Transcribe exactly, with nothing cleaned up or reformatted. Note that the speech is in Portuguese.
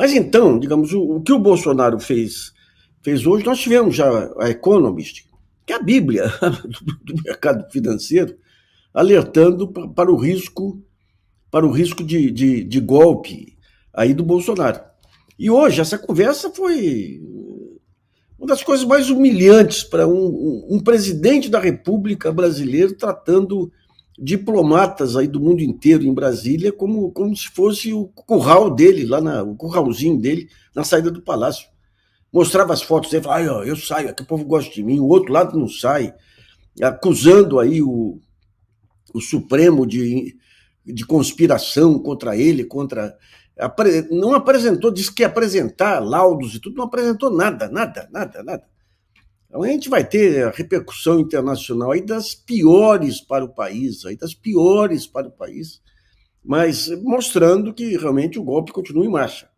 Mas então, digamos, o, o que o Bolsonaro fez, fez hoje, nós tivemos já a Economist, que é a bíblia do, do mercado financeiro, alertando para o risco, para o risco de, de, de golpe aí do Bolsonaro. E hoje essa conversa foi uma das coisas mais humilhantes para um, um, um presidente da República brasileira tratando diplomatas aí do mundo inteiro em Brasília como, como se fosse o curral dele, lá na, o curralzinho dele na saída do palácio. Mostrava as fotos dele, falava, ah, eu saio, aqui o povo gosta de mim, o outro lado não sai, acusando aí o o Supremo de, de conspiração contra ele, contra... Não apresentou, disse que ia apresentar laudos e tudo, não apresentou nada, nada, nada, nada. Então a gente vai ter a repercussão internacional aí das piores para o país, aí das piores para o país, mas mostrando que realmente o golpe continua em marcha.